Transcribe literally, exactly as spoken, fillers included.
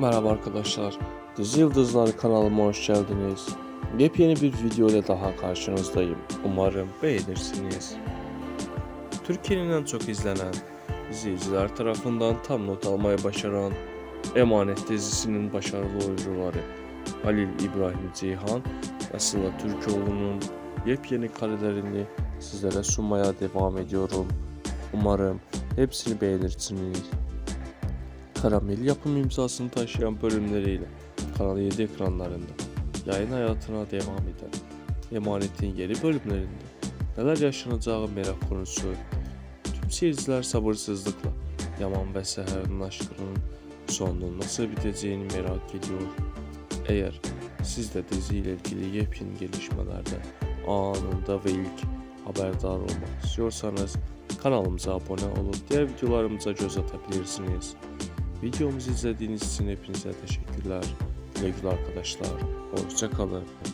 Merhaba arkadaşlar, Dizi Yıldızları kanalıma hoş geldiniz. Yepyeni bir video ile daha karşınızdayım. Umarım beğenirsiniz. Türkiye'nin en çok izlenen, izleyiciler tarafından tam not almayı başaran Emanet dizisinin başarılı oyuncuları Halil İbrahim Ceyhan ve Sıla Türkoğlu'nun yepyeni karelerini sizlere sunmaya devam ediyorum. Umarım hepsini beğenirsiniz. Taramil yapım imzasını taşıyan bölümleriyle Kanal yedi ekranlarında yayın hayatına devam eden Emanet'in yeni bölümlerinde neler yaşanacağı merak konusu. Tüm seyirciler sabırsızlıkla Yaman ve Seher'in aşkının sonunun nasıl biteceğini merak ediyor. Eğer siz de diziyle ilgili yepyeni gelişmelerden anında ve ilk haberdar olmak istiyorsanız kanalımıza abone olup diğer videolarımıza göz atabilirsiniz. Videomuzu izlediğiniz için hepinize teşekkürler. Güle güle arkadaşlar. Hoşça kalın.